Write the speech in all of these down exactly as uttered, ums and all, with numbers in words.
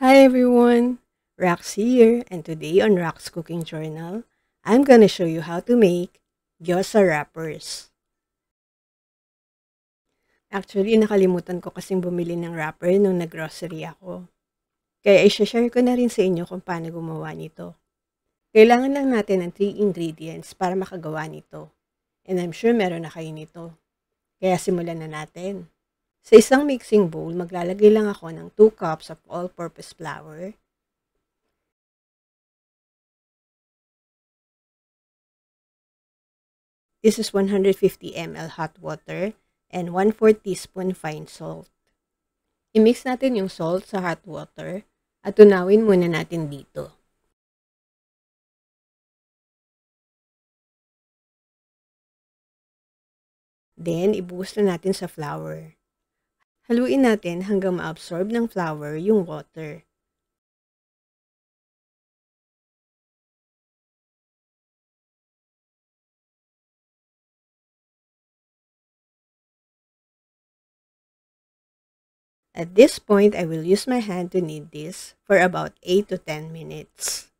Hi everyone, Racqs here, and today on Racqs' Cooking Journal, I'm gonna show you how to make gyoza wrappers. Actually, nakalimutan ko kasing bumili ng wrapper nung naggrocery ako. Kaya i-share ko na rin sa inyo kung paano gumawa nito. Kailangan lang natin ng three ingredients para makagawa nito. And I'm sure meron na kayo nito. Kaya simulan na natin. Sa isang mixing bowl, maglalagay lang ako ng two cups of all-purpose flour, this is one hundred fifty milliliters hot water, and one fourth teaspoon fine salt. I-mix natin yung salt sa hot water at tunawin muna natin dito. Then, ibuhos na natin sa flour. Haluin natin hanggang maabsorb ng flour yung water. At this point, I will use my hand to knead this for about eight to ten minutes.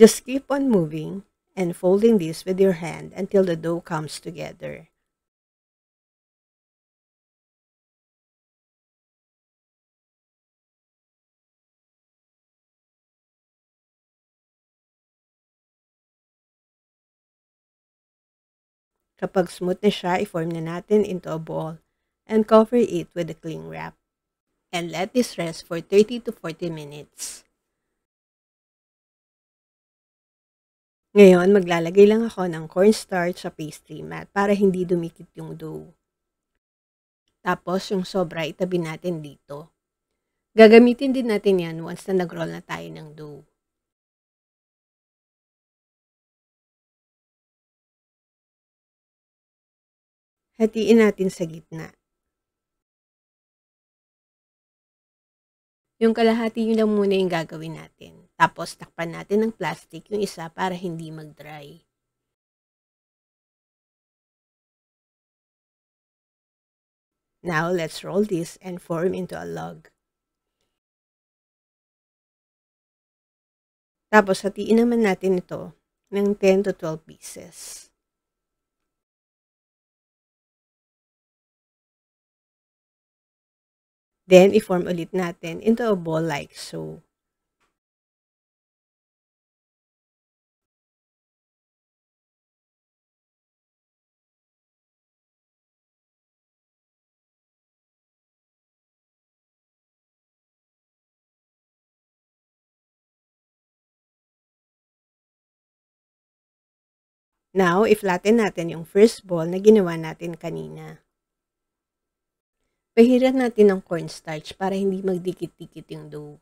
Just keep on moving and folding this with your hand until the dough comes together. Kapag smooth na siya, i-form na natin into a ball and cover it with a cling wrap. And let this rest for thirty to forty minutes. Ngayon, maglalagay lang ako ng cornstarch sa pastry mat para hindi dumikit yung dough. Tapos, yung sobra, itabi natin dito. Gagamitin din natin yan once na nag-roll na tayo ng dough. Hatiin natin sa gitna. Yung kalahati yun lang muna yung gagawin natin. Tapos takpan natin ng plastic yung isa para hindi mag-dry. Now, let's roll this and form into a log. Tapos hatiin naman natin ito ng ten to twelve pieces. Then, i-form ulit natin into a ball like so. Now, i-flatten natin yung first ball na ginawa natin kanina. Pahiran natin ng cornstarch para hindi magdikit-dikit yung dough.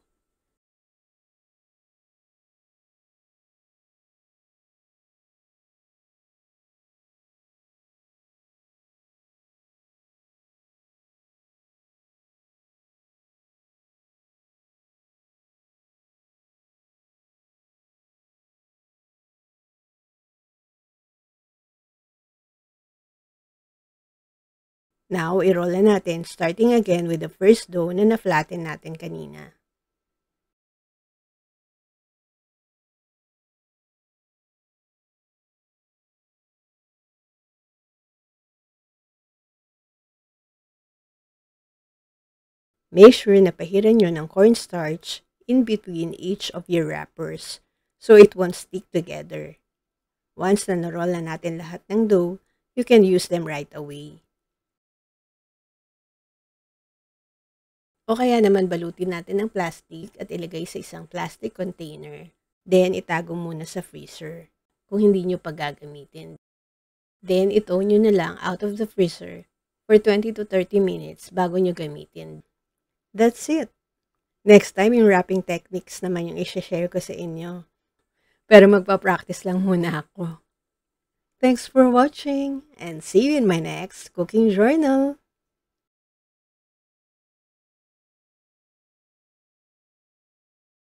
Now, i-roll na natin, starting again with the first dough na na-flatten natin kanina. Make sure na pahiran nyo ng cornstarch in between each of your wrappers so it won't stick together. Once na na-roll na natin lahat ng dough, you can use them right away. O kaya naman balutin natin ng plastic at ilagay sa isang plastic container. Then, itago muna sa freezer kung hindi nyo pa gagamitin. Then, i-thaw nyo na lang out of the freezer for twenty to thirty minutes bago nyo gamitin. That's it! Next time, yung wrapping techniques naman yung i-share ko sa inyo. Pero magpa-practice lang muna ako. Thanks for watching and see you in my next cooking journal!